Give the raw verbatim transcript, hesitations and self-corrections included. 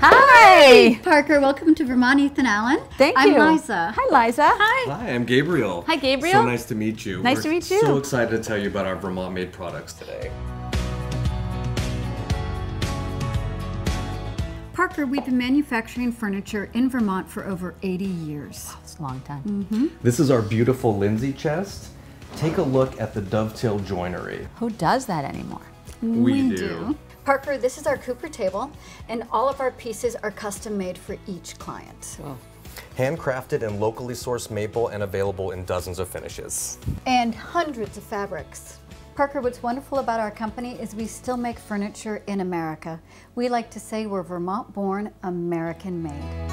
Hi. Hi, Parker. Welcome to Vermont Ethan Allen. Thank you. I'm Liza. Hi, Liza. Hi. Hi, I'm Gabriel. Hi, Gabriel. So nice to meet you. Nice We're to meet you. So excited to tell you about our Vermont-made products today. Parker, we've been manufacturing furniture in Vermont for over eighty years. Wow, that's a long time. Mm-hmm. This is our beautiful Lindsay chest. Take a look at the dovetail joinery. Who does that anymore? We, we do. do. Parker, this is our Cooper table, and all of our pieces are custom made for each client. Wow. Handcrafted and locally sourced maple and available in dozens of finishes. And hundreds of fabrics. Parker, what's wonderful about our company is we still make furniture in America. We like to say we're Vermont-born, American-made.